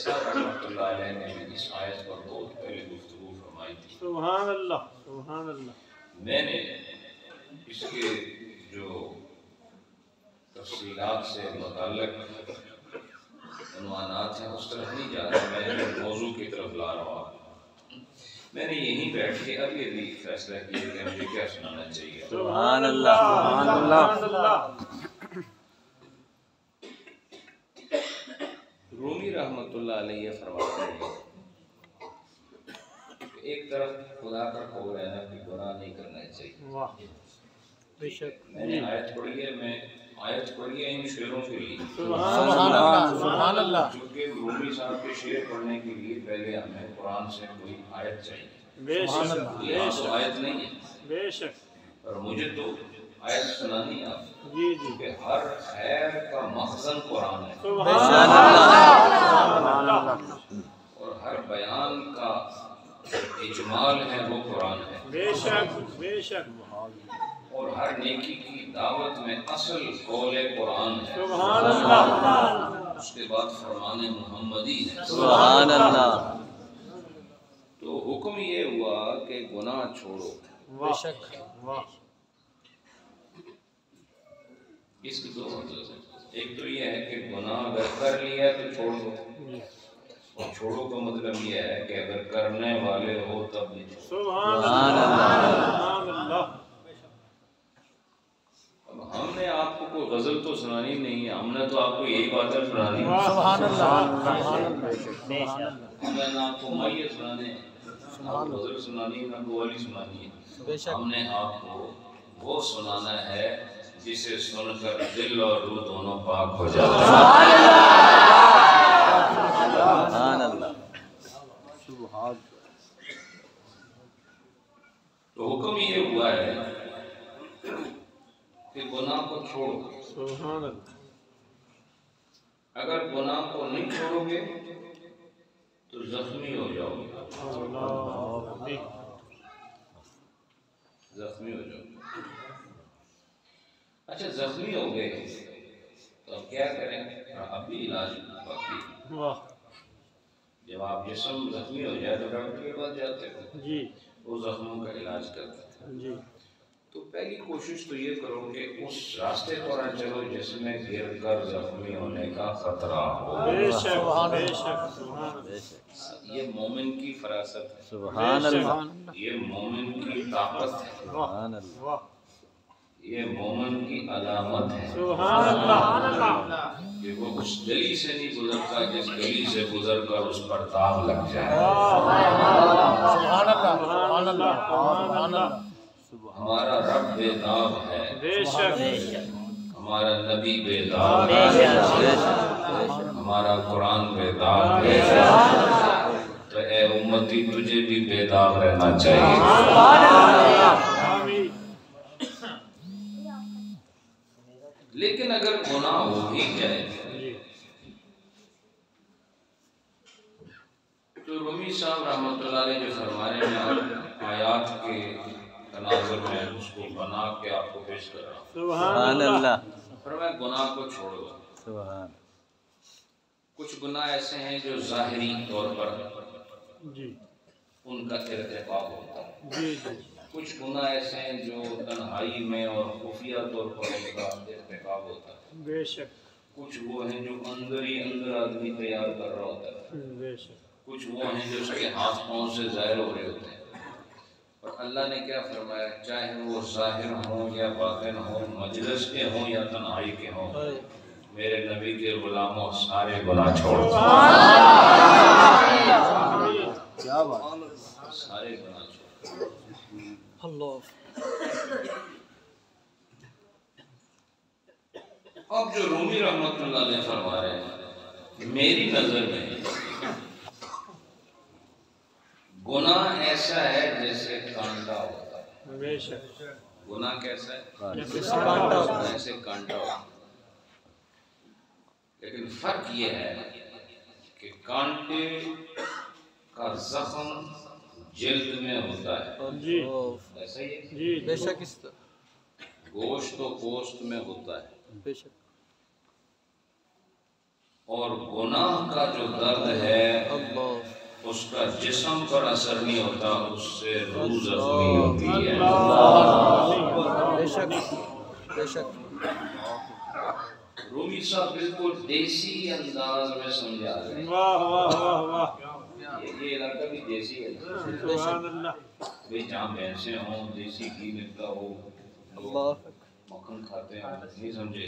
साहब रहमतुल्लाह अलैह ने मेरी इस आयत पर बहुत पहले गुफ्तगू फरमाई थी। सुभान अल्लाह, सुभान अल्लाह। मैंने इसके जो तफसीलात से मुतल्लिक़ अनुमानात हैं उस तरफ नहीं जा रहा, मैं मौजू की तरफ ला रहा हूँ। मैंने यहीं बैठ के अब ये भी फैसला किया कि मुझे क्या सुनाना चाहिए। सुभान अल्लाह, सुभान अल्लाह। रूमी रहमतुल्लाह अलैह फरमाते हैं, एक तरफ खुदा पर खौफ रहना कि गुनाह नहीं करना चाहिए। वाह बेशक। मैंने आयत पढ़ी है, मैं आयत पढ़ी है इन शेरों के लिए। सुभान अल्लाह, सुभान अल्लाह। क्योंकि रूमी साहब के शेर पढ़ने के लिए पहले हमें कुरान से कोई आयत चाहिए। बेशक, बेशक। आयत नहीं है बेशक, और मुझे तो आयत सुनानी आप जी जी कि हर खैर का मखज़न कुरान है। सुभान अल्लाह। और हर बयान का इजमाल है वो कुरान है। बेशक, बेशक। और हर नेकी की दावत में असल कौल कुरान है। सुभान अल्लाह। उसके बाद फरमान मोहम्मदी है। सुभान अल्लाह। तो हुक्म ये हुआ कि गुनाह छोड़ो। बेशक, वाह। इसके दो मतलब हैं, एक तो यह है कि गुनाह अगर कर लिया तो छोड़ दो, और छोड़ो का मतलब यह है कि अगर करने वाले हो तब भी छोड़ो। सुभान अल्लाह। अब हमने आपको कोई गजल तो सुनानी नहीं है, हमने तो आपको यही बातें सुनानी। सुभान अल्लाह। हमने ना आपको माइये सुनाने, ना गजल सुनानी, ना कव्वाली सुनानी है, हमने आपको वो सुनाना है जिसे सुनकर दिल और रूह दोनों पाक हो जाते हैं। सुभान अल्लाह, सुभान अल्लाह। तो हुक्म ये हुआ है कि गुनाह को छोड़ो। सुभान अल्लाह। अगर गुनाह को नहीं छोड़ोगे तो जख्मी हो जाओगे, जख्मी हो जाओगे। अच्छा, जख्मी हो गए तो अब क्या करें? अब भी इलाज बाकी। वाह। जब आप जिस्म जख्मी हो जाए तो डॉक्टर के पास जाते हैं जी, वो जख्मों का इलाज करते हैं जी। तो पहली कोशिश तो ये करो कि उस रास्ते पर न चलो जिसमें गिर कर जख्मी होने का खतरा हो। बेशक। ये मोमिन की फरासत है। सुभान अल्लाह। ये मोमिन की ताकत है। सुभान अल्लाह। ये मोमन की अलामत है। सुभान अल्लाह। कि वो उस गली से नहीं गुजरता जिस गली से गुजर कर उस पर ताव लग जाए। सुभान अल्लाह, सुभान अल्लाह, सुभान अल्लाह। हमारा रब बेताब है। बेशक। हमारा नबी बेताब है। हमारा कुरान बेताब है। तो ए उम्मती, तुझे भी बेताब रहना चाहिए। लेकिन अगर गुनाह हो ही जाए तो रूमी साहब रहमतुल्लाह अलैह जो फरमाने में आयात के तनाजुर में उसको बना के आपको पेश कर रहा हूँ। सुभान अल्लाह। फरमाया गुनाह को छोड़ दो। सुभान। कुछ गुनाह ऐसे हैं जो ज़ाहिरी तौर पर जी उनका इर्तिकाब होता है जी जी। कुछ गुनाह ऐसे हैं जो तन्हाई में और खुफिया तौर पर उनका इर्तिकाब होता है। बेशक। कुछ वो हैं जो अंदर ही अंदर आदमी तैयार कर रहा होता है। बेशक। कुछ वो हैं जो उसके हाथ पाँव से ज़ाहिर हो रहे होते हैं। और अल्लाह ने क्या फरमाया, चाहे वो ज़ाहिर हों या बातिन हों, मजलिस के हों या तन्हाई के हों, मेरे नबी के गुलामों सारे गुनाह छोड़ दो। क्या बात, सारे गुनाह छोड़ दो। अब जो रूमी रहमतुल्लाह अलैह फरमा रहे हैं, मेरी नजर में गुनाह ऐसा है जैसे कांटा होता है। बेशक। गुनाह कैसा है? जैसे कांटा होता है। लेकिन फर्क ये है कि कांटे का जख्म जिल्द में होता है। जी। ऐसा ही है। जी। बेशक। इस गोश्त तो गोश्त में होता है। बेशक। और गुनाह का जो दर्द है उसका जिस्म पर असर नहीं होता, उससे रूह जख्मी होती है। रूमी साहब बिल्कुल देसी अंदाज में समझा रहे हैं। वाह वाह वाह वाह, ये इलाका भी देसी है। जहाँ भैंसे हों, देसी घी मिलता हो, मक्खन खाते हैं, नहीं समझे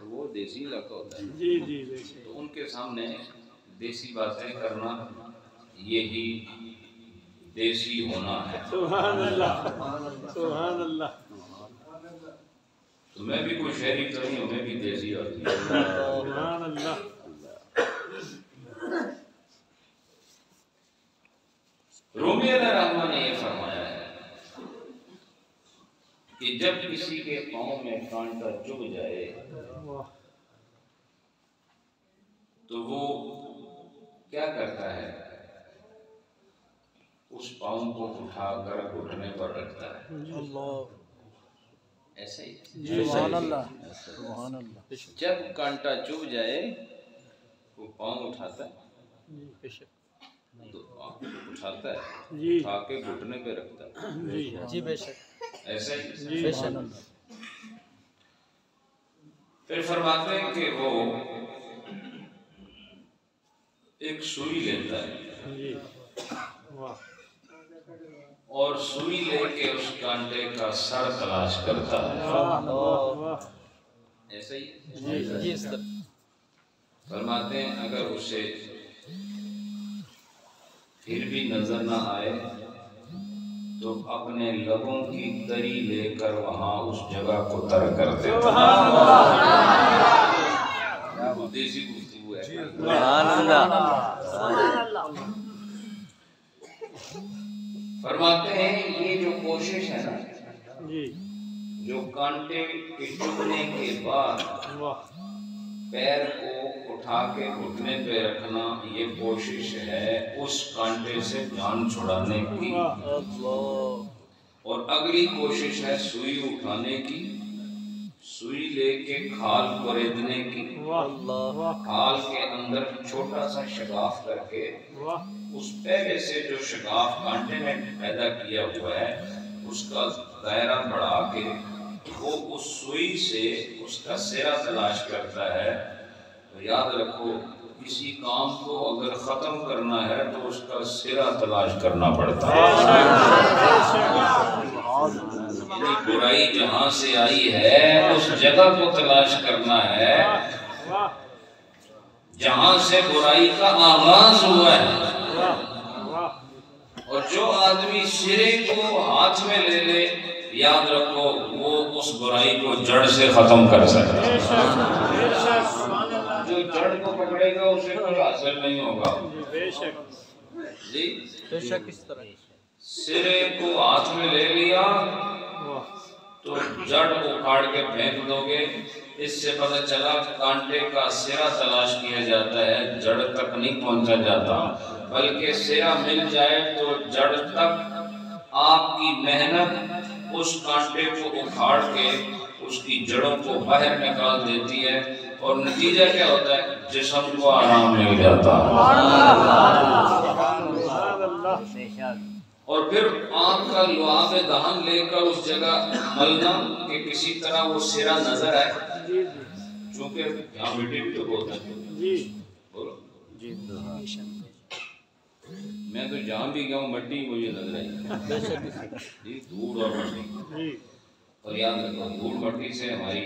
तो वो देसी इलाका होता है। जी जी जी। तो उनके सामने देसी बातें करना यही देसी होना है। सुभान अल्लाह, सुभान अल्लाह। तो मैं भी कोई शहरी कहीं हूँ, मैं भी देसी होती हूँ। सुभान अल्लाह। रूमी रहमान ने ये फरमाया है कि जब किसी के पाँव में कांटा चुभ जाए तो वो क्या करता है, उस पाँव को उठाकर घुटने पर रखता है। ऐसे ही जब कांटा चुभ जाए वो पाँव उठाता है, तो उठाता है, उठा के घुटने पे रखता है। जी बेशक, ऐसे ही। फिर फरमाते हैं कि वो एक सुई लेता है और सुई लेके उस कांटे का सर तलाश करता है। ऐसे ही फरमाते हैं अगर उसे फिर भी नजर ना आए तो अपने लबों की तरी लेकर वहाँ उस जगह को तर कर देता है। देसी गुफ्तगू है। फरमाते हैं ये जो कोशिश है ना, जो कांटे के चुभने के बाद पैर को उठा के घुटने पे रखना, ये कोशिश है उस कांटे से जान छुड़ाने की। और अगली कोशिश है सुई उठाने की, सुई लेके खाल खरीदने की, खाल के अंदर छोटा सा शगाफ करके उस पहले से जो शगाफ कांटे में पैदा किया हुआ है उसका दायरा बढ़ा के वो उस सुई से उसका सिरा तलाश करता है। तो याद रखो, किसी काम को अगर ख़त्म करना है तो उसका सिरा तलाश करना पड़ता है। बुराई जहाँ से आई है उस जगह को तलाश करना है जहाँ से बुराई का आगाज हुआ है। और जो आदमी सिरे को हाथ में ले ले, याद रखो वो उस बुराई को जड़ से खत्म कर सकता है। जो जड़ को पकड़ेगा उसे कोई असर नहीं होगा। बेशक इस तरह सिरे को हाथ में ले लिया तो जड़ उखाड़ के फेंक दोगे। इससे पता चला कांटे का सिरा तलाश किया जाता है, जड़ तक नहीं पहुंचा जाता, बल्कि सिरा मिल जाए तो जड़ तक आपकी मेहनत उस कांटे को उखाड़ के उसकी जड़ों को बाहर निकाल देती है। और नतीजा क्या होता है, जिस्म को आराम मिल जाता है। और फिर आँख का लुआब दहन लेकर उस जगह मलना कि किसी तरह वो सिरा नजर आए, चूंकि मैं तो जहाँ भी गया मट्टी मुझे लग रही है, धूल और मट्टी। और याद रखो धूल मट्टी से हमारी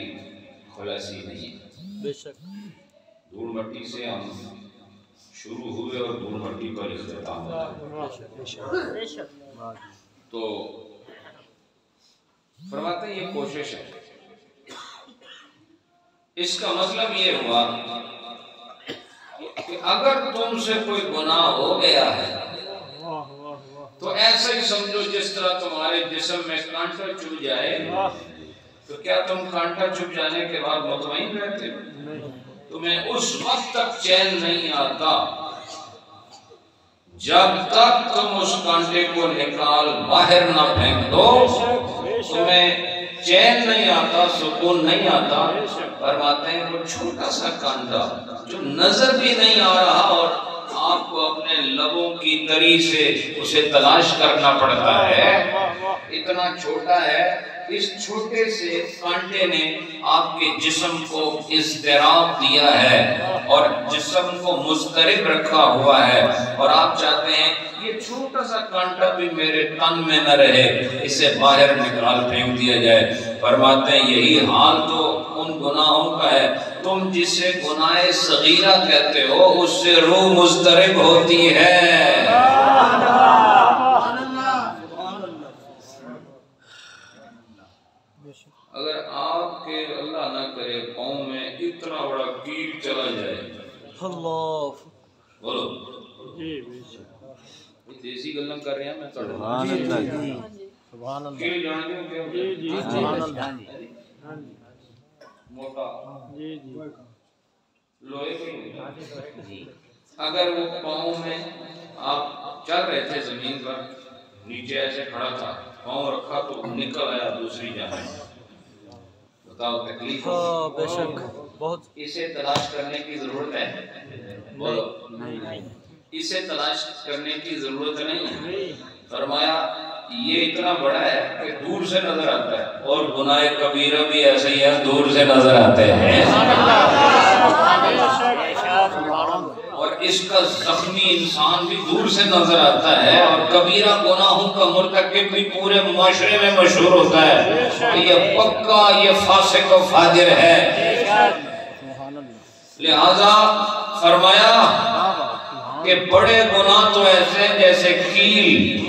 खुलासी नहीं है। धूल मट्टी से हम शुरू हुए और धूल मट्टी पर इख्तिताम हुआ। तो फरमाते हैं ये कोशिश है। इसका मतलब ये हुआ कि अगर तुमसे कोई गुनाह हो गया है तो ऐसे ही समझो जिस तरह तुम्हारे जिस्म में कांटा चुभ जाए। तो क्या तुम कांटा चुभ जाने के बाद मुतमईन रहते हो? तुम्हें उस वक्त तक चैन नहीं आता जब तक तुम उस कांटे को निकाल बाहर ना फेंक दो। तुम्हें चैन नहीं आता, सुकून नहीं आता। फरमाते हैं वो छोटा सा कांदा जो नजर भी नहीं आ रहा और आपको अपने लबों की तरी से उसे तलाश करना पड़ता है, इतना छोटा है। इस छोटे से कांटे ने आपके जिस्म को इज़्तिराब दिया है और जिस्म को मुस्तरिब रखा हुआ है, और आप चाहते हैं ये छोटा सा कांटा भी मेरे तन में न रहे, इसे बाहर निकाल फेंक दिया जाए। फरमाते हैं यही हाल तो उन गुनाहों का है, तुम जिसे गुनाहे सगीरा कहते हो उससे रूह मुस्तरिब होती है। अगर आपके अल्लाह ना करे पाँव में इतना बड़ा कील चला जाए, बोलो देसी गल्ला कर रहे हैं, मैं सुभान अल्लाह मोटा लोहे को। अगर वो पाँव में आप चल रहे थे जमीन पर, नीचे ऐसे खड़ा था, पाँव रखा तो निकल आया दूसरी जगह, तकलीफ बेशक बहुत। इसे तलाश करने की जरूरत है? बोलो नहीं, इसे तलाश करने की जरूरत नहीं है। फरमाया ये इतना बड़ा है कि दूर से नजर आता है, और गुनाह कबीरा भी ऐसे ही है, दूर से नजर आते हैं, और इसका जख्मी इंसान भी दूर से नजर आता है, और कबीरा गुनाहों का मुर्तकिब भी पूरे माशरे में मशहूर होता है। तो ये पक्का ये फासिक और फाजिर है। लिहाजा फरमाया कि बड़े गुनाह तो ऐसे जैसे कील,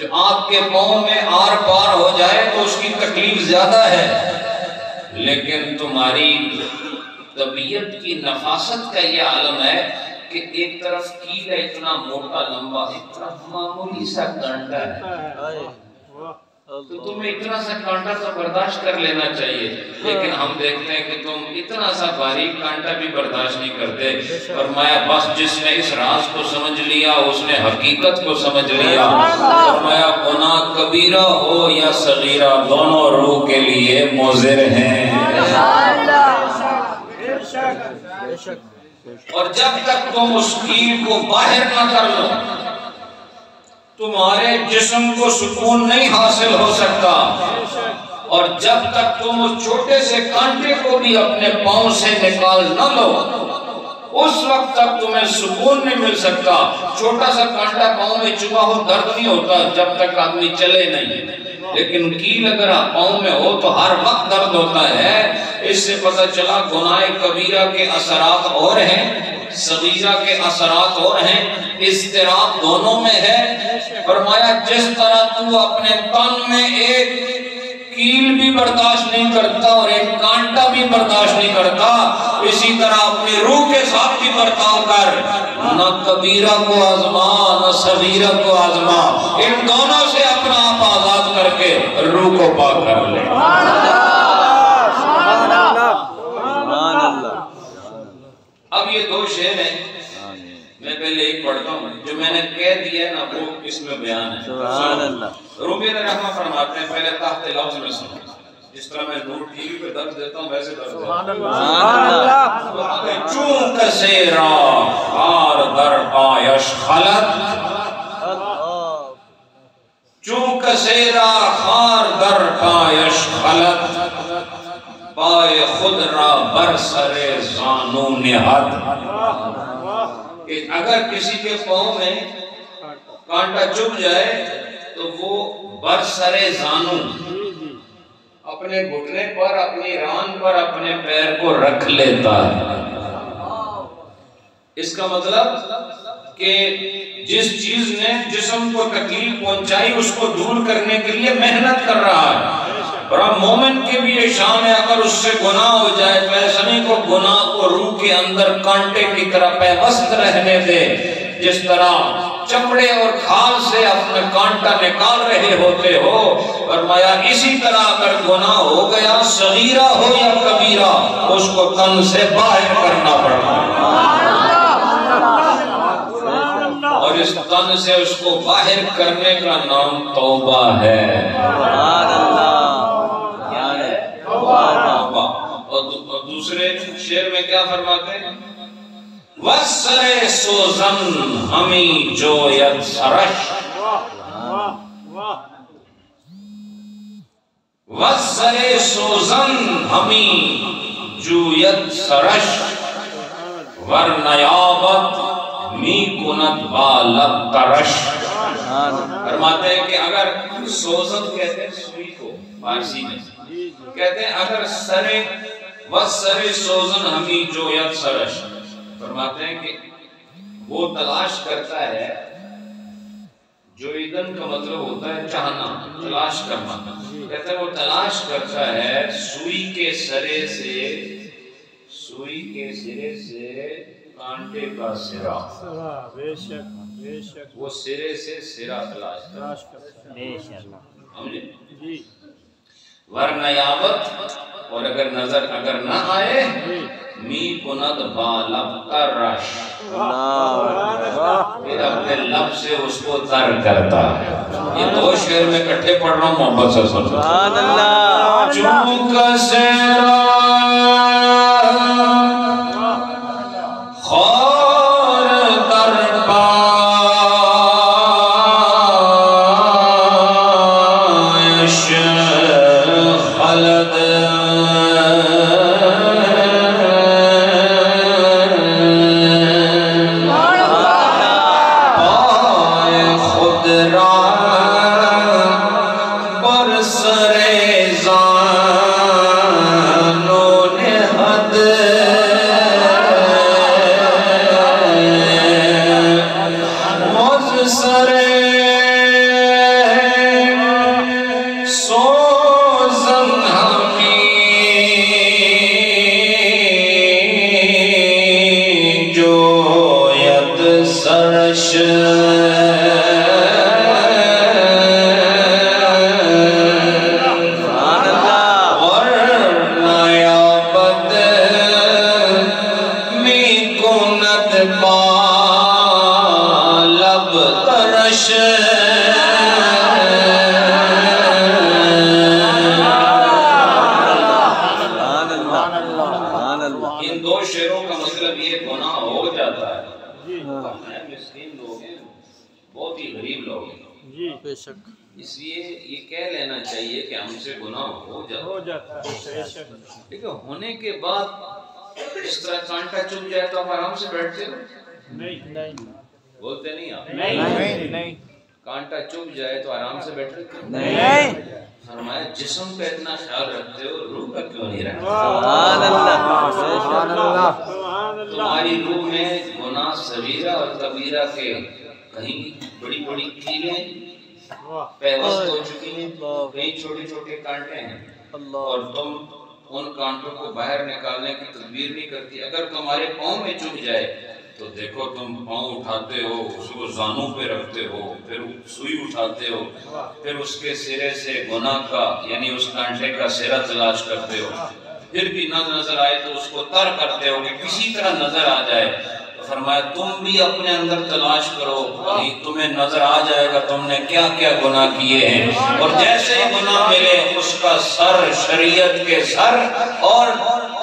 जो आपके पाँव में आर पार हो जाए तो उसकी तकलीफ ज्यादा है, लेकिन तुम्हारी तबीयत की नफासत का ये आलम है कि एक तरफ कील है इतना मोटा लंबा, एक तरफ मामूली सा कांटा है। तो तुम्हें इतना सा कांटा तो बर्दाश्त कर लेना चाहिए, लेकिन हम देखते हैं कि तुम इतना सा बारीक कांटा भी बर्दाश्त नहीं करते। फरमाया बस जिसने इस राज को समझ लिया उसने हकीकत को समझ लिया। फरमाया गुनाह कबीरा हो या सगीरा, दोनों रूह के लिए मोज़िर हैं। और जब तक तुम उस कील को बाहर ना कर लो, तुम्हारे जिस्म को सुकून नहीं हासिल हो सकता, और जब तक तुम उस छोटे से कांटे को भी अपने पाँव से निकाल न लो उस वक्त तक तुम्हें सुकून नहीं मिल सकता। छोटा सा कांटा पाँव में चुभा हो दर्द नहीं होता जब तक आदमी चले नहीं, लेकिन कील अगर पाँव में हो तो हर वक्त दर्द होता है। इससे पता चला गुनाह कबीरा के असरात और हैं, सगीरा के असरात और हैं, इज़्तिराब दोनों में है। फरमाया जिस तरह तू अपने तन में एक कील भी बर्दाश्त नहीं करता और एक कांटा भी बर्दाश्त नहीं करता, इसी तरह अपनी रूह के साथ भी बर्ताव कर, न कबीरा को आजमा न सगीरा को आजमा, इन दोनों से अपना आप आजाद करके रूह को पाक कर ले। अब ये दो शेर हैं, मैं पहले एक पढ़ता हूँ, जो मैंने कह दिया ना वो इसमें बयान है। रूमी रहमा फरमाते हैं, पहले ताहते लफ्ज़ में सुनो, जिस तरह मैं नूर टीवी पे दर्द देता हूँ वैसे दर्द देता हूँ। चूंक से रार दर आयश खलत, चूंक से रार दर आयश खलत, पाए खुद रा बरसरे जानू निहत। अगर किसी के पाँव में कांटा चुभ जाए तो वो बरसरे जानू अपने घुटने पर, अपनी रान पर अपने पैर को रख लेता है। इसका मतलब कि जिस चीज ने जिस्म को तकलीफ पहुंचाई उसको दूर करने के लिए मेहनत कर रहा है। और अब मोमिन की भी ये शान है, अगर उससे गुनाह हो जाए तो ऐसा नहीं को गुनाह को रूह के अंदर कांटे की तरह पैवस्त रहने दे। जिस तरह चमड़े और खाल से अपना कांटा निकाल रहे होते हो, फरमाया इसी तरह अगर गुनाह हो गया सगीरा हो या कबीरा, उसको तन से बाहर करना पड़ता है, और इस तन से उसको बाहर करने का नाम तौबा है। और दूसरे शेर में क्या फरमाते हैं? वस्सरे सोजन हमी जो यद सरश, वस्सरे सोजन हमी जो यद सरश वरनयाबत मीकुनत बालत तरश। फरमाते हैं कि अगर सोजन कहते हैं सुई को फारसी में, कहते हैं अगर सरे वस्सरे सोजन हमी जो यद सरश, फरमाते हैं कि वो तलाश करता है, जो ईदन का मतलब होता है चाहना, तलाश करना, कहते हैं वो तलाश करता है सुई के सरे से, सुई के सिरे से कांटे का सिरा, बेशक बेशक वो सिरे से सिरा तलाश करता है जी। वरनयावत और अगर नजर अगर ना आए मी पुनद बालब तरश, फिर अपने लब से उसको तर करता है। ये दो शेर में इकट्ठे पढ़ रहा हूँ मोहब्बत से सुन। इसलिए ये कह लेना चाहिए कि हमसे गुनाह हो जाता है, देखो होने के बाद इस तरह कांटा चुभ जाए तो आप आराम से बैठते हो? नहीं बोलते नहीं आप, नहीं कांटा चुभ जाए तो आराम से बैठते हो? नहीं। हमारे जिस्म पे इतना ख्याल रखते हो, रूह का क्यों नहीं रखते? तुम्हारी रूह में गुनाह सगीरा और कबीरा के कहीं बड़ी बड़ी कीलें पैवस्त हो चुकी हैं, कई छोटे छोटे कांटे हैं और तुम उन कांटों को बाहर निकालने की तदबीर नहीं करती। अगर तुम्हारे पाँव में चुभ जाए तो देखो तुम पाँव उठाते हो, उसको जानों पे रखते हो, फिर सुई उठाते हो, फिर उसके सिरे से गुनाह का यानी उस कांटे का सिरा तलाश करते हो, फिर भी ना नजर आए तो उसको तर करते हो कि किसी तरह नजर आ जाए। फरमाया तुम भी अपने अंदर तलाश करो, तुम्हें नजर आ जाएगा तुमने क्या क्या गुनाह किए हैं, और जैसे ही गुनाह मिले उसका सर शरीयत के सर और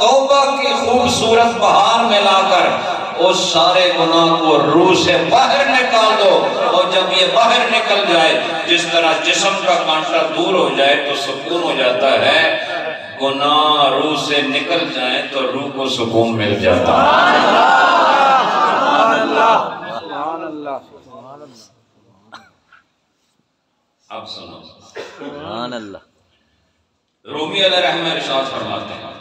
तौबा की खूबसूरत बहार में लाकर उस सारे गुनाह को रूह से बाहर निकाल दो। और जब ये बाहर निकल जाए, जिस तरह जिस्म का कांटा दूर हो जाए तो सुकून हो जाता है, गुनाह रूह से निकल जाए तो रूह को सुकून मिल जाता है। अब सुनो रूमी अलैहिर्रहमत इरशाद फरमाते हैं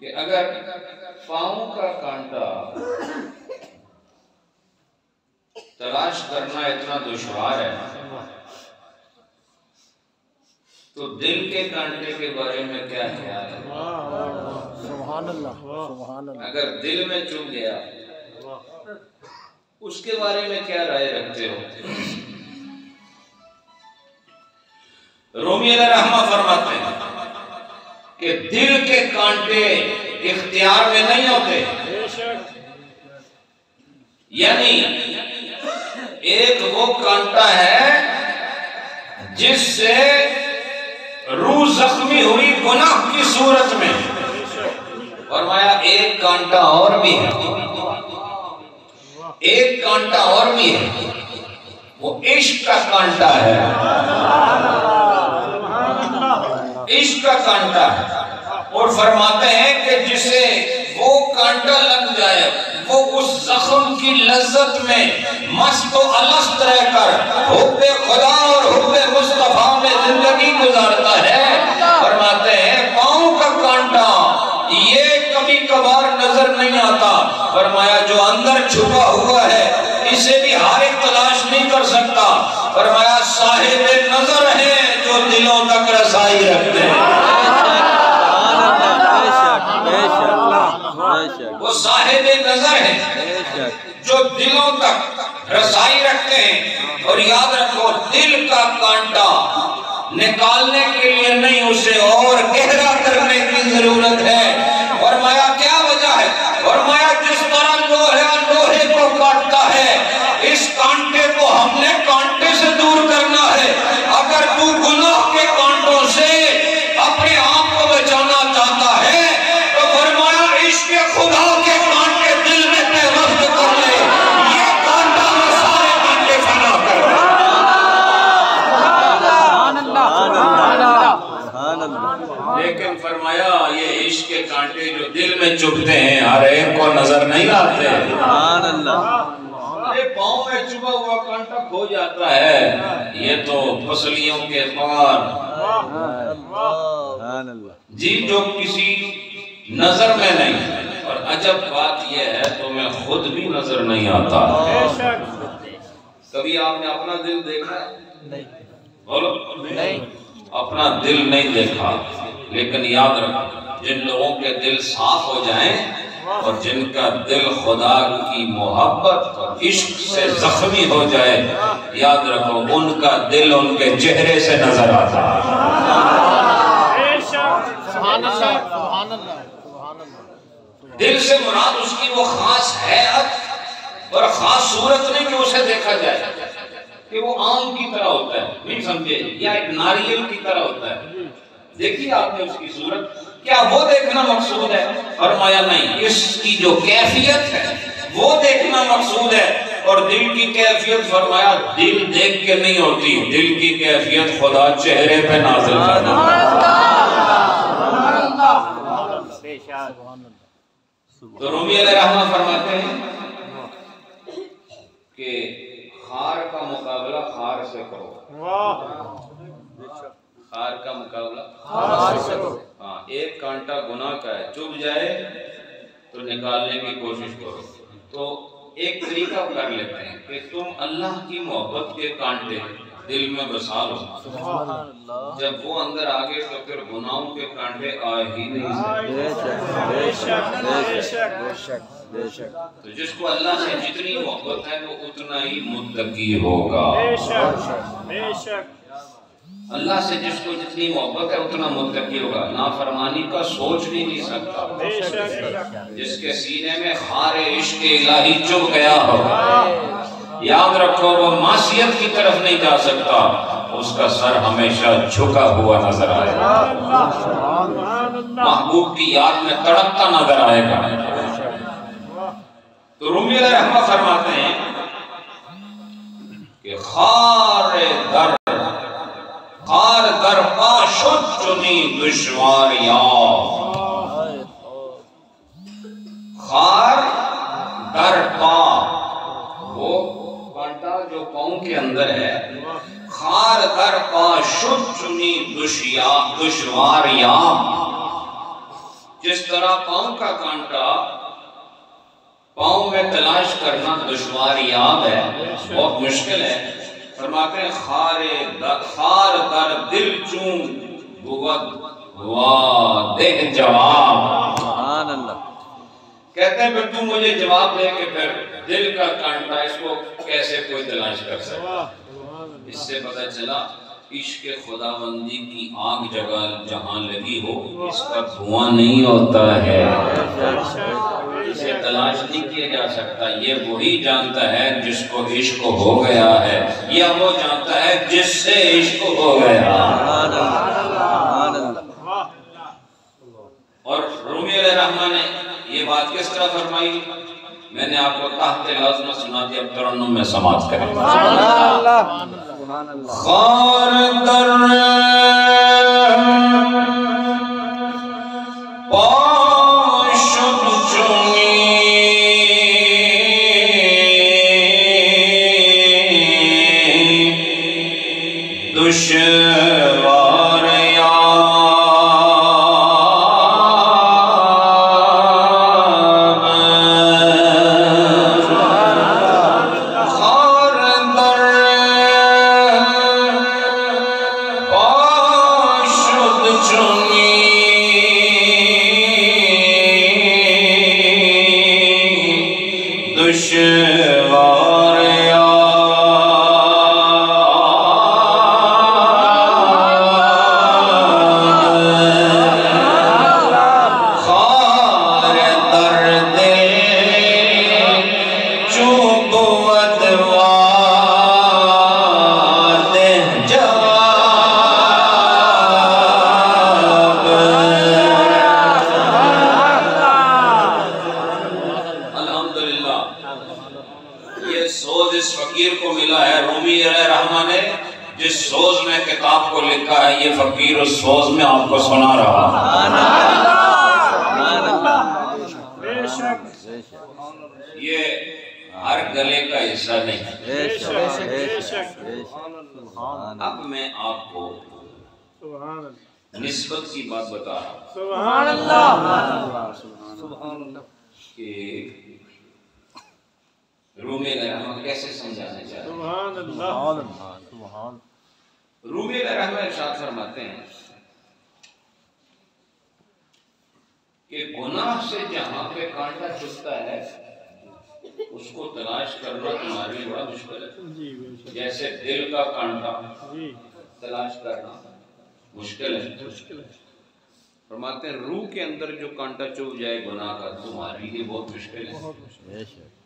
कि अगर पाँव का कांटा तलाश करना इतना दुश्वार है तो दिल के कांटे के बारे में क्या ख्याल है? अगर दिल में चुभ गया उसके बारे में क्या राय रखते हो? रूमी अलैहिर्रहमत फरमाते हैं कि दिल के कांटे इख्तियार में नहीं होते, यानी एक वो कांटा है जिससे रूह जख्मी हुई गुनाह की सूरत में। फरमाया एक कांटा और भी है, एक कांटा और भी है, वो इश्क का कांटा है, इश्क का कांटा है। और फरमाते हैं कि जिसे वो कांटा लग जाए वो उस जख्म की लज्जत में मस्त और अलस्त रहकर हुब्बे खुदा और हुब्बे मुस्तफा में जिंदगी गुजारता है। फरमाते हैं पाँव का कांटा ये कभी कभार नजर नहीं आता। फरमाया जो अंदर छुपा हुआ है इसे भी हारे तलाश नहीं कर सकता। फरमाया साहिबे नजर है जो दिलों तक रसाई रखते हैं। वो साहिबे नजर है जो दिलों तक रसाई रखते हैं। और याद रखो दिल का कांटा निकालने के लिए नहीं, उसे और गहरा करने की जरूरत है। और माया क्या वजह है? और माया जिस तरह लोहा लोहे को काटता है, इस कांटे को हमने कांटे से दूर करना है। अगर तू गुनाह के कांटों से अपने आप को बचाना चाहता है तो फरमाया इसके खुदा के कांटे दिल में तहवस्त कर ले। ये कांटा में सारे कांटे फना कर दे। लेकिन फरमाया ये इश्क के कांटे जो दिल में चुभते हैं हर एक को नजर नहीं आते। ये पाँव में चुभा हुआ कांटा खो जाता है, ये तो पसलियों के पार जी जो किसी नजर में नहीं। और अजब बात यह है तो मैं खुद भी नजर नहीं आता। कभी आपने अपना दिल देखा नहीं? बोलो नहीं, अपना दिल नहीं देखा। लेकिन याद रखो जिन लोगों के दिल साफ हो जाएं और जिनका दिल खुदा की मोहब्बत और इश्क से जख्मी हो जाए, याद रखो उनका दिल उनके चेहरे से नजर आता है। दिल से मुराद उसकी वो खास हैत और खास सूरत नहीं कि उसे देखा जाए कि वो आम की तरह होता है, नहीं समझे, या एक नारियल की तरह होता है। देखिए आपने उसकी सूरत, क्या वो देखना मकसूद है? फरमाया नहीं, इसकी जो कैफियत है वो देखना मकसूद है। और दिल की कैफियत फरमाया दिल देख के नहीं होती, दिल की कैफियत खुदा चेहरे पे नाज़िल करता है। तो रूमी अलैहिस्सलाम फरमाते हैं कि खार का मुकाबला खार से करो। खार का मुकाबला खार से करो। हाँ, एक कांटा गुनाह का है, चुभ जाए तो निकालने की कोशिश करो। तो एक तरीका कर लेते हैं कि तुम अल्लाह की मोहब्बत के कांटे दिल में बसा लो। जब वो अंदर आ गए तो फिर गुनाहों के कांटे आ ही नहीं सकते। तो जिसको अल्लाह से जितनी मोहब्बत है वो उतना ही मुत्तकी होगा। अल्लाह से जिसको जितनी मोहब्बत है उतना मुत्तकी होगा, नाफरमानी का सोच भी नहीं सकता। जिसके सीने में खारे इश्क इलाही चुभ गया होगा, याद रखो वो मासियत की तरफ नहीं जा सकता, उसका सर हमेशा झुका हुआ नजर आएगा, महबूब की याद में तड़पता नजर आएगा। तो रूमी रहमत फरमाते हैं कि खार दर पाशुद चुनी दुश्वार यार, खार दर पा वो कांटा जो पाँव के अंदर है, खार दर पा शुभ चुनी दुश्वार याम। जिस तरह पाँव का कांटा पाँव में तलाश करना दुश्वार याम है, बहुत मुश्किल है, फरमाते हैं खार दर दिल चूं वाह दे जवाब। कहते हैं फिर तू मुझे जवाब दे कि फिर दिल का कांटा इसको कैसे कोई तलाश कर सकता। इससे पता चला इश्क खुदाबंदी की आग जगह जहां लगी हो इसका धुआं नहीं होता है, इसे तलाश नहीं किया जा सकता। ये वही जानता है जिसको इश्क हो गया है, या वो जानता है जिससे इश्क हो गया। और रूमी अलैहिस्सलाम ने ये बात किस तरह फरमाई, मैंने आपको ताहते लफ्ज़ में सुना दिया, अब तरन्नुम में समाप्त करें। सुभान अल्लाह, सुभान अल्लाह। खार दर रूह के अंदर जो कांटा चुभ जाए गुनाह का, तुम्हारे लिए बहुत मुश्किल है।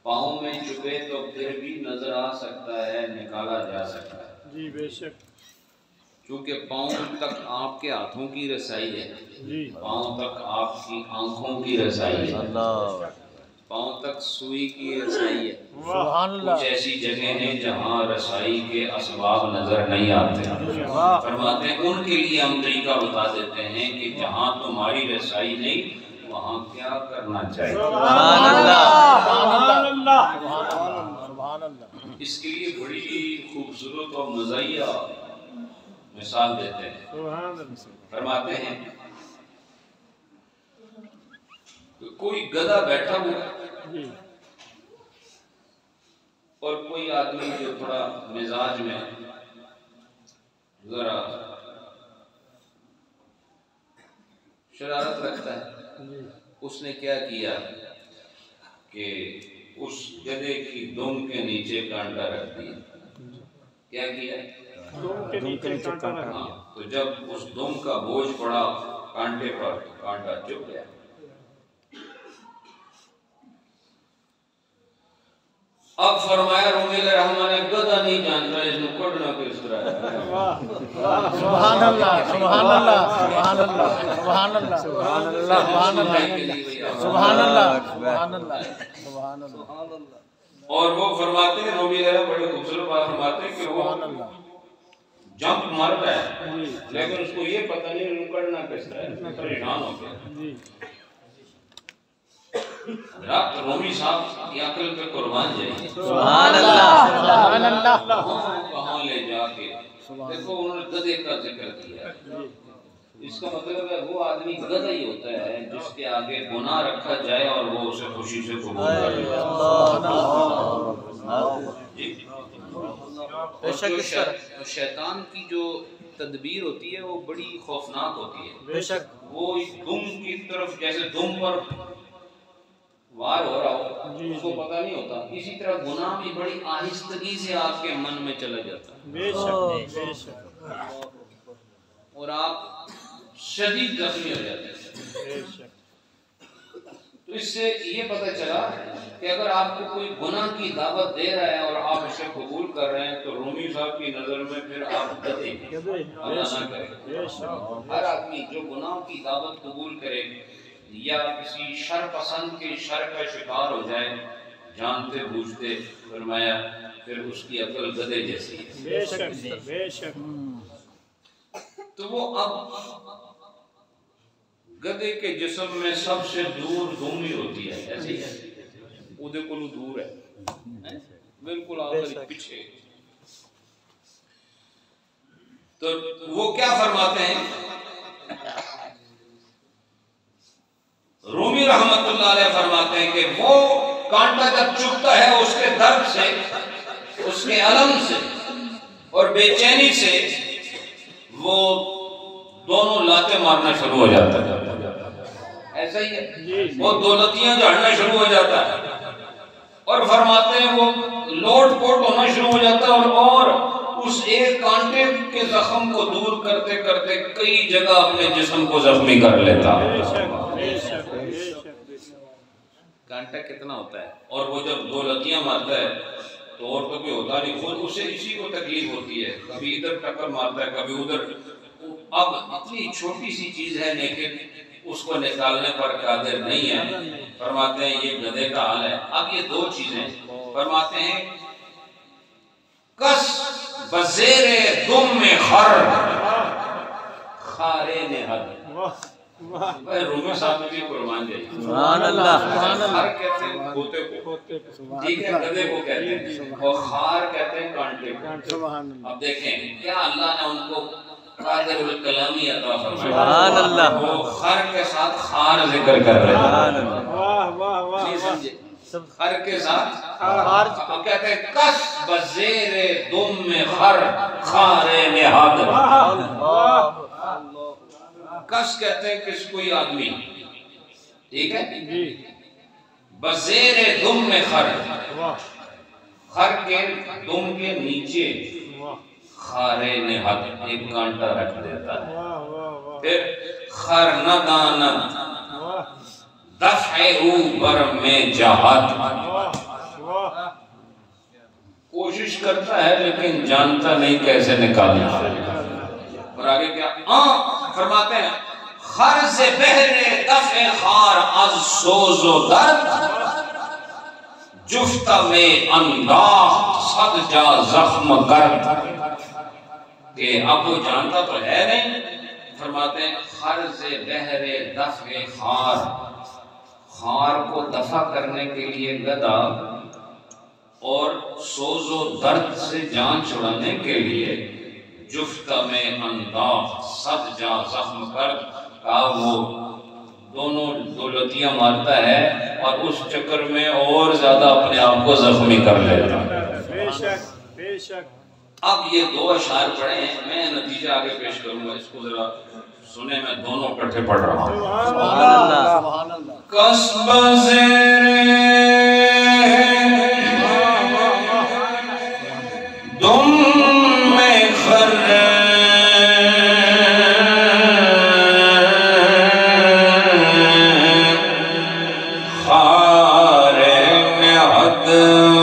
पाँव में चुभे तो फिर भी नजर आ सकता है, निकाला जा सकता है। जी बेशक, क्योंकि पाँव तक आपके हाथों की रसाई है, पाँव तक आपकी आंखों की रसाई है, पाँव तक सुई की रसाई है। कुछ ऐसी जगह है जहाँ रसाई के असबाब नजर नहीं आते। फरमाते हैं उनके लिए हम तरीका बता देते हैं कि जहाँ तुम्हारी रसाई नहीं वहाँ क्या करना चाहिए। इसके लिए बड़ी खूबसूरत और मज़ाहिया मिसाल देते हैं। फरमाते हैं कोई गधा बैठा हुआ और कोई आदमी जो थोड़ा मिजाज में जरा शरारत रखता है, उसने क्या किया कि उस गधे की दुम के नीचे कांटा रख दिया। क्या किया? हाँ, तो जब उस दुम का बोझ पड़ा कांटे पर, कांटा चुभ गया। अब फरमाया रूमी अलैहिस्सलाम ने गधा नहीं जानता, इसमें कोड़ना किस तरह है। सुभान अल्लाह, सुभान अल्लाह, सुभान अल्लाह, सुभान अल्लाह, सुभान अल्लाह, सुभान अल्लाह, सुभान अल्लाह, सुभान अल्लाह, सुभान अल्लाह। और वो फरमाते हैं रूमी अलैहिस्सलाम बड़े खूबसूरत बात फरमाते हैं कि वो जंप मारता है लेकिन उसको ये पता नहीं रुकना किस तरह है, परेशान हो गया। रूमी साहब की अकल पे कुर्बान जाइए। सुभान अल्लाह, सुभान अल्लाह। कहाँ ले जाके देखो, उन्होंने गधे का जिक्र किया। इसका मतलब है वो आदमी गधा ही होता है जिसके आगे गुनाह रखा जाए और वो उसे खुशी से कबूल कर ले। बेशक शैतान की जो तदबीर होती है वो बड़ी खौफनाक होती है। बेशक वो इस दुम की तरफ जैसे दुम पर वार हो रहा हो उसको पता नहीं होता। इसी तरह गुनाह भी बड़ी आहिस्तगी से आपके मन में चला जाता है। बेशक, बेशक। और आप शदीद जख्मी हो जाते हैं। तो इससे ये पता चला कि अगर आपको कोई गुनाह की दावत दे रहा है और आप इसे कबूल कर रहे हैं तो रूमी साहब की नजर में फिर आप गधे। हर आदमी जो गुनाह की दावत कबूल करे या किसी शरपसंद के शर का शिकार हो जाए जानते बूझते, फरमाया फिर उसकी अकल गधे जैसी है। बेशक बेशक। तो वो अब गधे के जिस्म में सबसे दूर रूमी होती है, ऐसी है उदे को दूर है बिल्कुल आगे पीछे। तो वो क्या फरमाते हैं रूमी रहमतुल्लाह अलैह, फरमाते हैं कि वो कांटा जब चुभता है उसके दर्द से, उसके अलम से और बेचैनी से वो दोनों लाते मारना शुरू हो जाता है। ऐसा ही है, वो दौलतियां झाड़ना शुरू हो जाता है और फरमाते हैं वो लोट पोट होना शुरू हो जाता है और उस एक कांटे के जख्म को दूर करते करते कई जगह अपने जिस्म को जख्मी कर लेता। कांटा कितना होता है, और वो जब दो लतियां मारता है तो और तो कोई होता नहीं, खुद उसे इसी को तकलीफ होती है। कभी इधर टक्कर मारता है कभी उधर। अब इतनी छोटी सी चीज है लेकिन उसको निकालने पर कादिर नहीं है। फरमाते हैं ये गधे का हाल है। अब ये दो चीजें फरमाते हैं कस बसेरे दुम में खर खारे ने हद। रूमी साहब ने भी कुर्बान जाए। सुभान अल्लाह। खर कहते हैं खोते को, ठीक है गधे को कहते हैं, और खार कहते हैं कांटे को। अब देखें क्या अल्लाह ने उनको कादिर उल कलामी अता फरमाया। सुभान अल्लाह। वो खर के साथ खार जिक्र कर रहे हैं। सुभान अल्लाह। वाह वाह वाह। खर के साथ कहते हैं कस बजेरे दुम में खर खारे ने हद। कस कहते हैं किस कोई आदमी, ठीक है, बजेरे दुम में खर, खर के दुम के नीचे खारे ने हद एक कांटा रख देता है। फिर खर न दाना ऊपर में जहाद, कोशिश करता है लेकिन जानता नहीं कैसे निकालना। और आगे क्या फरमाते हैं खर से बहरे दफे खार अज सोजो दर्द जुफ्ता में अंदाज सद जा जख्म गर्द। अब वो जानता तो है नहीं। फरमाते हैं खर से बहरे दफे खार, खार को दफा करने के लिए गधा और सोजो दर्द से जान छुड़ाने के लिए जुफ्ता में अंदाज सद जा जख्म कर का वो दोनों दौलतियाँ मारता है और उस चक्कर में और ज्यादा अपने आप को जख्मी कर लेता है। बेशक बेशक। अब ये दो अशार पढ़े हैं, मैं नतीजा आगे पेश करूंगा, इसको जरा सुने। मैं दोनों इकट्ठे पढ़ रहा हूँ। कसब ज़ेरे दुम में खर खारे में हद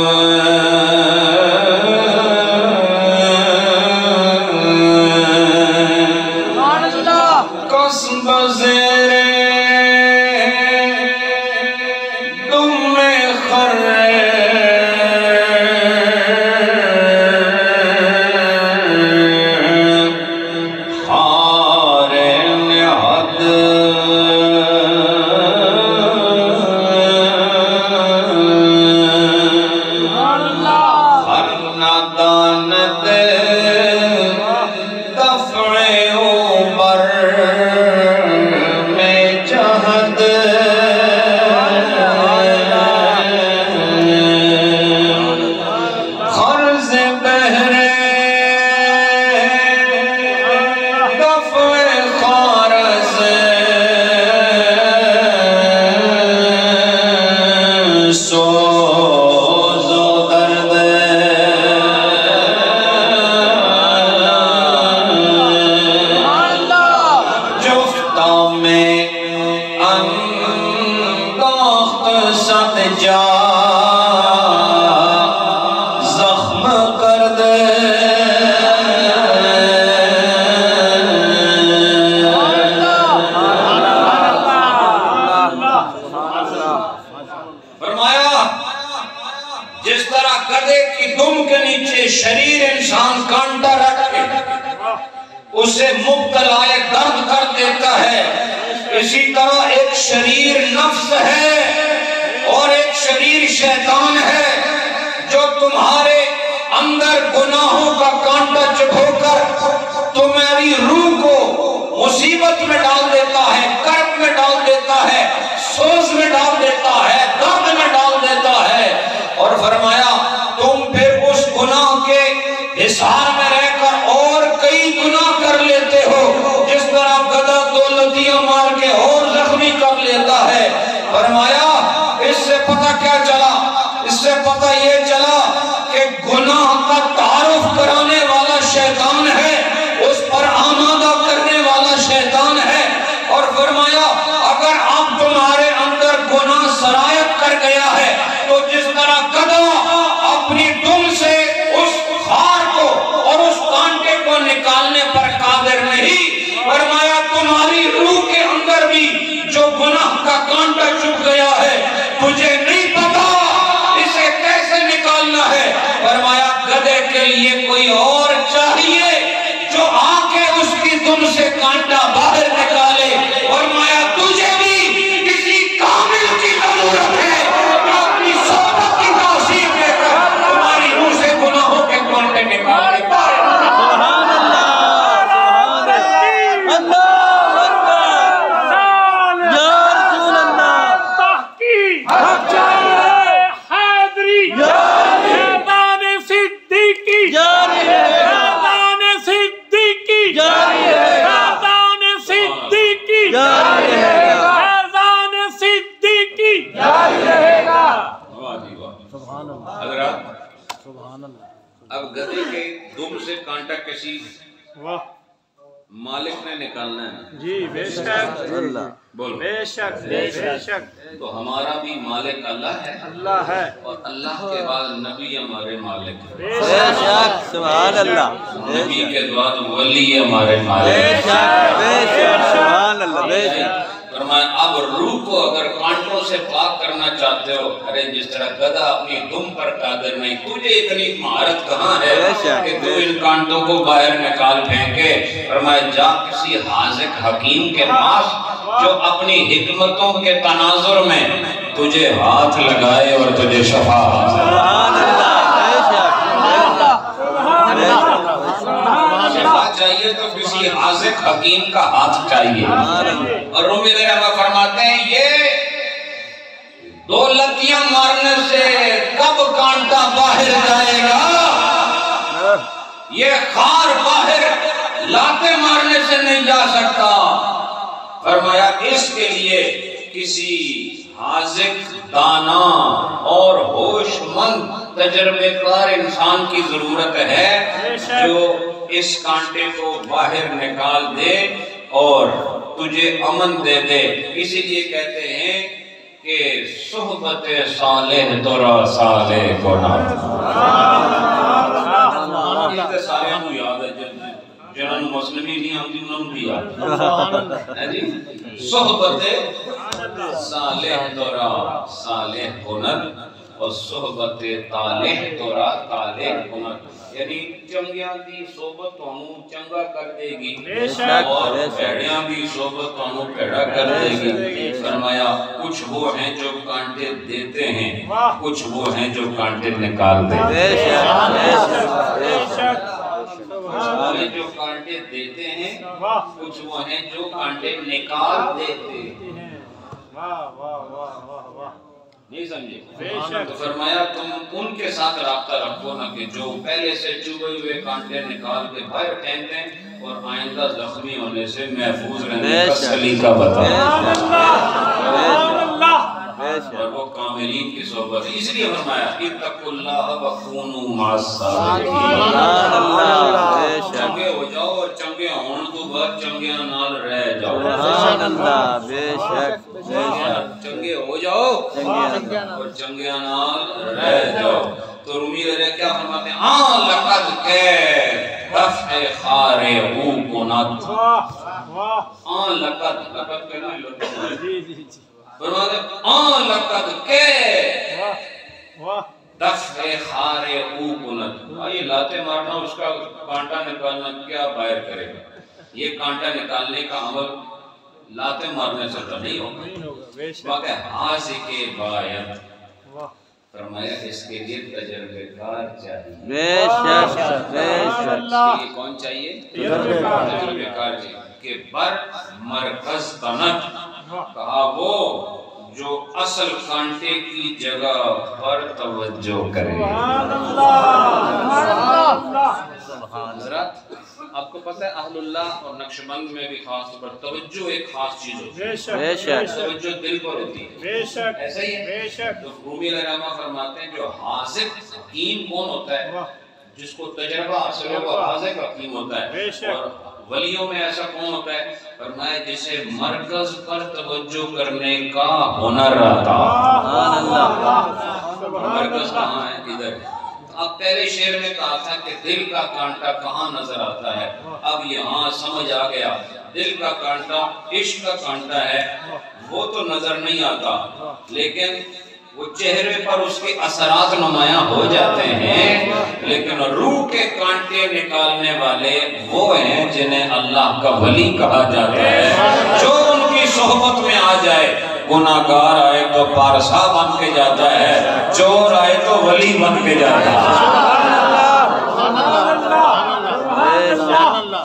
जरा गधे की दुम के नीचे शरीर इंसान कांटा रखे उसे मुब्तलाए दर्द कर देता है। इसी तरह एक शरीर नफ्स है और एक शरीर शैतान है जो तुम्हारे अंदर गुनाहों का कांटा चुभोकर तुम्हारी रूह को मुसीबत में डाल देता है, कर्ब में डाल देता है, सोच में डाल देता है, दर्द में डाल देता है। और फरमाया तुम फिर उस गुनाह के हिसार में रहकर और कई गुनाह कर लेते हो, जिस तरह गधा दो लतियां मार के और जख्मी कर लेता है। फरमाया इससे पता क्या चला, इससे पता ये चला कि गुनाह का तारुफ कराने वाला शैतान है, उस पर आमादा करने वाला शैतान है। और फरमाया अगर आप तुम्हारे अंदर गुनाह सरायत कर गया है तो जिस तरह गधा अपनी दुम से उस खार को और उस कांटे को निकालने पर कादिर नहीं, फरमाया तुम्हारी रूह के अंदर भी जो गुनाह का कांटा चुभ गया है तुझे नहीं पता इसे कैसे निकालना है। फरमाया गधे के लिए कोई और चाहिए जो आके उसकी दुम से कांटा बाहर निकाले। और माया तुझे भी किसी कामिल की जरूरत है जो अपनी सोबत की तासीर लेकर तुम्हारी रूह से गुनाहों के कांटे निकाले। सुभान अल्लाह, अल्लाहु अकबर, या रसूल अल्लाह, तहकीक हक हैदरी, या शैतान सिद्दीकी, या अब गधे के दुम से कांटा किसी मालिक ने निकालना है। जी बेशक, बोलो बेशक बेशक। तो हमारा भी मालिक अल्लाह है, अल्लाह है, और अल्लाह के बाद नबी हमारे मालिक है। बेशक, सुभान अल्लाह। नबी के बाद वली हमारे मालिक। बेशक बेशक, सुभान अल्लाह, बेशक। फरमाया अब रूह को अगर कांटों से पाक करना चाहते हो, अरे जिस तरह गधा अपनी दुम पर कादिर नहीं, तुझे इतनी महारत कहाँ है कि तू इन कांटों को बाहर निकाल फेंके। फरमाया जा किसी हाज़िक हकीम के पास जो अपनी हिकमतों के तनाजुर में तुझे हाथ लगाए और तुझे शफा। चाहिए तो किसी आज़िक हकीम का हाथ चाहिए। और रूमी फरमाते हैं ये दो लतियां मारने से कब कांटा बाहर जाएगा, ये खार बाहर लाते मारने से नहीं जा सकता। फरमाया इसके लिए किसी हाज़िक, दाना और होशमंद तजर्बेकार इंसान की जरूरत है जो इस कांटे को बाहर निकाल दे और तुझे अमन दे दे। इसीलिए कहते हैं कि सुहबत सालेह तोरा साले को ना सारे को याद है, जिन्हों को मुस्लिम ही नहीं आती उन्होंने भी याद है जी। सुहबत सालेह तोरा सालेह को ना और सोहबत तालेह तोरा तालेह को ना, यानी चंगियां दी सोबत तुहानू चंगा कर देगी और भेड़ियां भी सोबत तुहानू भेड़ा कर देगी। फरमाया कुछ वो हैं जो कांटे देते हैं, कुछ वो हैं जो कांटे निकाल देते हैं। जो कांटे देते हैं कुछ वो हैं जो कांटे निकाल देते हैं। नहीं समझे? तो फरमाया तुम उनके साथ राब्ता रखो ना कि जो पहले से चुभे हुए कांटे निकाल के बाहर फेंकते हैं और आइंदा जख्मी होने से महफूज रहने का सलीका बताएं, और वो कामिलीन की सोबत। इसलिए फरमाया इत्तकुल्लाह व कूनू मास-सादिकीन, चंगे हो जाओ और चंगे होने तो बाद चंगिया नाल रह जाओ। चंगे हो जाओ और चंगिया नाल रह जाओ। तो रूमी वाले क्या फरमाते हैं, हाँ लकद के दफ़े खारे हु कोनात, हाँ लकद लकद के ना फरमाते हैं हाँ लकद के ये लाते मारना, उसका कांटा निकालना क्या बाहर करेगा? ये कांटा निकालने का अमल लाते मारने से तो नहीं होगा। हाजी के बायत फरमाया इसके लिए तजर्बेकार चाहिए। बेशक बेशक कौन चाहिए? तजर्बेकार चाहिए। के बर मरकज तनत कहा वो जो असल कांटे की जगह पर तवज्जो करे। आपको पता है अहलुल्लाह और नक्शबंद में भी खास तौर पर तवज्जो एक खास चीज होती है। तवज्जो दिल को होती है। ऐसा ही है तो रूमी रहमा फरमाते हैं जो हाजिर कीन कौन होता है? जिसको तजर्बा हासिल हो हाजिर का कीन होता है। और वलियों में ऐसा कौन होता है? फरमाया जिसे मरकज पर तवज्जो करने का हुनर आता। मरकज कहाँ है? इधर। अब पहले शेर में कहा था कि दिल का कांटा कहाँ नजर आता है, अब यहाँ समझ आ गया दिल का कांटा इश्क का कांटा है। वो तो नजर नहीं आता लेकिन वो चेहरे पर उसके असरात नुमाया हो जाते हैं, लेकिन रूह के कांटे निकालने वाले वो हैं जिन्हें अल्लाह का वली कहा जाता है। जो उनकी सोहबत में आ जाए, गुनाहगार आए तो पारसा बन के जाता है, चोर आए तो वली बन के जाता है,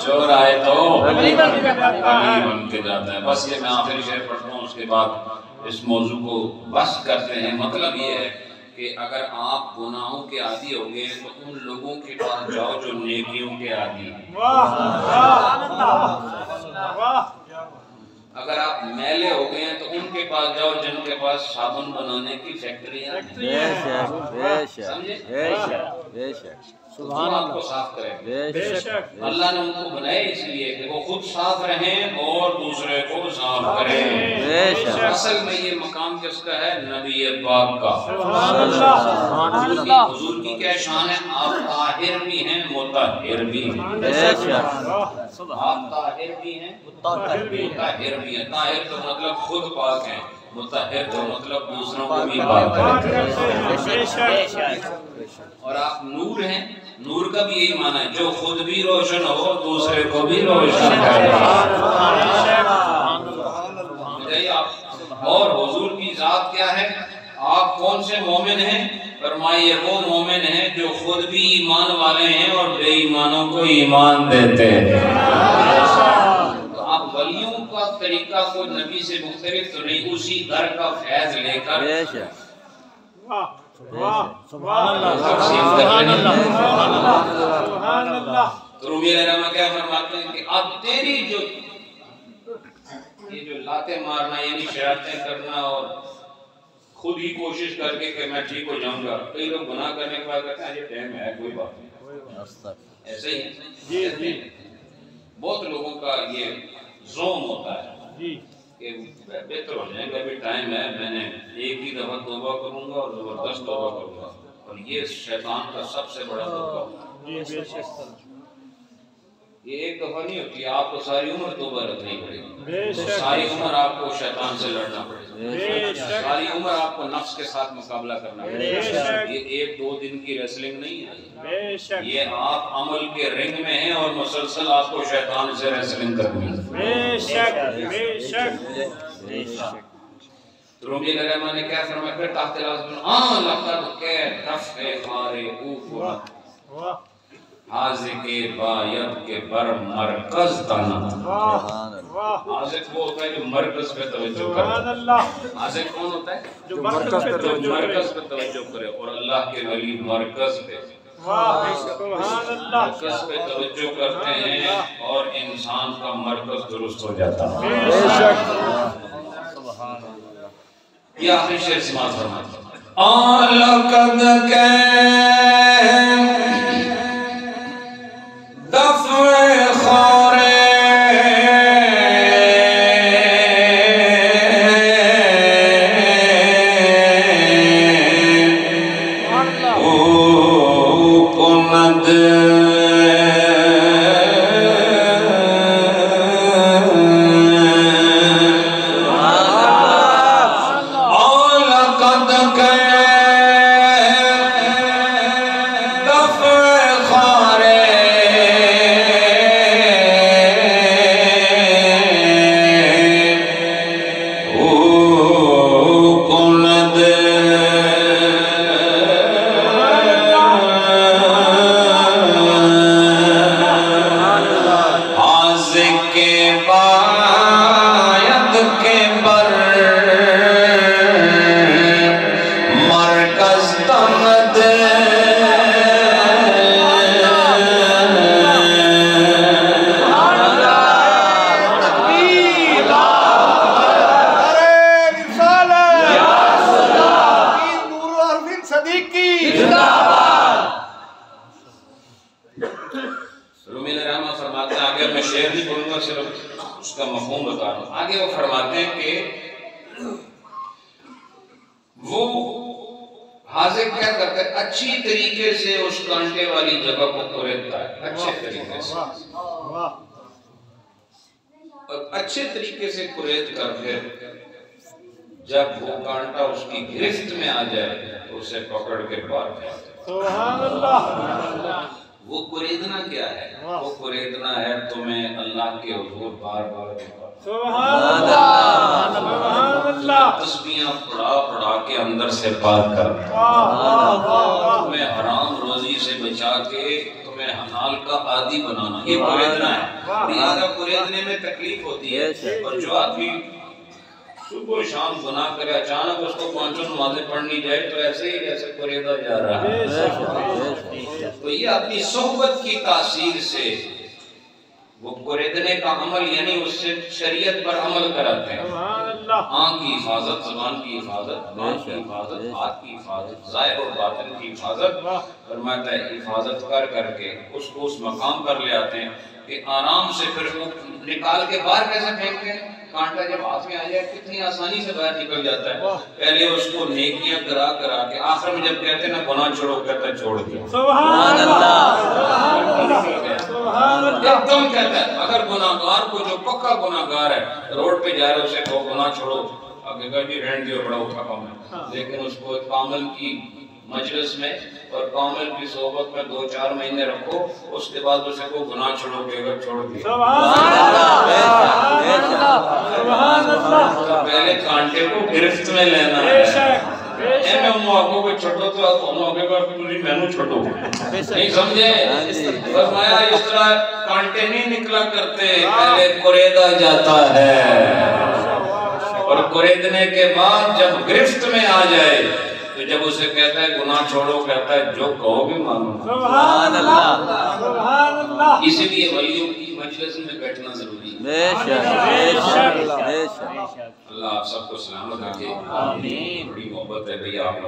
चोर आए तो वली बन के जाता है। बस ये मैं आखिरी शेर पढ़ता हूँ, उसके बाद इस मौजू को बस करते हैं। मतलब ये है कि अगर आप गुनाहों के आदि हो गए तो उन लोगों के पास जाओ जो नेकियों के आदि हैं। अगर आप मैले हो गए तो उनके पास जाओ जिनके पास साबुन बनाने की फैक्ट्रियां हैं। समझे? सुभान आपको साफ करें। अल्लाह ने उनको बनाए इसलिए कि वो खुद साफ रहें और दूसरे को साफ करें। असल में ये मकाम किसका है? नबी पाक का। हुजूर की क्या शान है? आप ताहिर भी हैं मुताहिर भी हैं। आप ताहिर भी हैं मुताहिर भी हैं। ताहिर तो मतलब खुद पाक हैं, मुताहिर तो मतलब दूसरों को भी पाक करें। और आप नूर हैं, नूर का भी यही माना है जो खुद भी रोशन हो दूसरे को भी रोशन करे। और हुजूर की जात क्या है? आप कौन से मोमिन हैं? फरमाइए वो मोमिन हैं जो खुद भी ईमान वाले हैं और बेईमानों को ईमान देते हैं। तो आप वलियों का तरीका को नबी से मुख्तलिफ तो नहीं, उसी घर का फैज लेकर तो रूमी रहमा क्या फरमाते हैं कि अब तेरी जो ये जो लाते मारना यानी शरारतें करना और खुद ही कोशिश करके कि मैं ठीक हो जाऊंगा, कई लोग गुनाह करने के बाद कहते हैं ये टाइम है कोई बात नहीं। ऐसे ही है बहुत लोगों का ये ज़ोम होता है कि बेहतर हो जाएगा, अभी टाइम है, मैंने एक ही दफा तौबा करूंगा और जबरदस्त तौबा करूंगा। और ये शैतान का सबसे बड़ा धोखा। ये एक दफा नहीं होती, आपको सारी उम्र तौबा रखनी पड़ेगी, सारी उम्र आपको शैतान से लड़ना पड़ेगा, सारी उम्र आपको नफ्स के साथ मुकाबला करना पड़ेगा। ये एक दो दिन की रेसलिंग नहीं है, ये आप अमल के रिंग में हैं और मुसलसल आपको शैतान से रेसलिंग करनी है। रूमी रहमा ने क्या फरमाया? फिर ताहत हाजिर के बायत के पर मरकज हाजिर वो होता है जो मरकज पे तवज्जो करे। हाजिर कौन होता है? जो मरकज पे तवज्जो करे। और अल्लाह के वली मरकज पे तवज्जो करते हैं और इंसान का मरकज दुरुस्त हो जाता है। ये आखिरी शेर समाज फरमाते आसिफ क्या करता है, अच्छी तरीके से उस कांटे वाली जगह को खोलता है, अच्छे तरीके से, और अच्छे तरीके से कुरेद करके जब वो कांटा उसकी गिरफ्त में आ जाए तो उसे पकड़ के पार फेंकता। वो कुरेदना क्या है? वो कुरेदना है तुम्हें अल्लाह के हुजूर बार बार तस्बीहां पढ़ा पढ़ा के अंदर से पार कर, तुम्हें हराम रोजी से बचा के तुम्हें हलाल का आदी बनाना, ये कुरेदना है। इसका कुरेदने में तकलीफ होती है, और जो आदमी सुबह शाम गुनाह करे अचानक उसको 5 नमाजें पढ़नी जाए तो ऐसे ही जैसे कुरेदा जा रहा है। तो ये अपनी सोहबत की तासीर से वो कुरेदने का अमल, यानी उससे शरीयत पर अमल कराते हैं। आँख की हिफाजत, जुबान की हिफाजत, नाक की हिफाजत, हाथ की हिफाजत, ज़ाहिर और बातिन की हिफाजत फरमाता है। हिफाजत कर करके उसको उस मकाम पर ले आते हैं कि आराम से फिर वो निकाल के बाहर कैसे फेंकते हैं, कांटा जब हाथ में आ जाए कितनी आसानी से बाहर निकल जाता है। पहले उसको नेकियां करा करा के आखिर में जब कहते हैं ना गुनाह छोड़ो, कहता छोड़ दिया। सुभान अल्लाह, सुभान अल्लाह, एकदम कहता है। अगर गुनाहगार को, जो पक्का गुनाहगार है, रोड पे जा रहे हो उसे कहो गुनाह छोड़ो, आगे का भी रहने दो, बड़ा उठा काम है। लेकिन उसको कामल की मजलिस में और कामिल की सोबत में 2-4 महीने रखो, उसके बाद उसे को गुनाह छोड़ोगे, छोड़ दिया। पहले कांटे को गिरफ्त में लेना है। को छोड़ो तो मैनू छोड़ो नहीं समझे, फरमाया इस तरह कांटे नहीं निकला करते, पहले कुरेदा जाता है, और कुरेदने के बाद जब गिरफ्त में आ जाए तो जब उसे कहता है गुनाह छोड़ो, कहता है जो कहोगे मानो। सुभान अल्लाह, सुभान अल्लाह। इसीलिए वलियों की मजलिस में बैठना जरूरी है। बेशक, बेशक, बेशक। अल्लाह आप सबको सलामत रखे, आमीन। बड़ी मोहब्बत है भैया आप।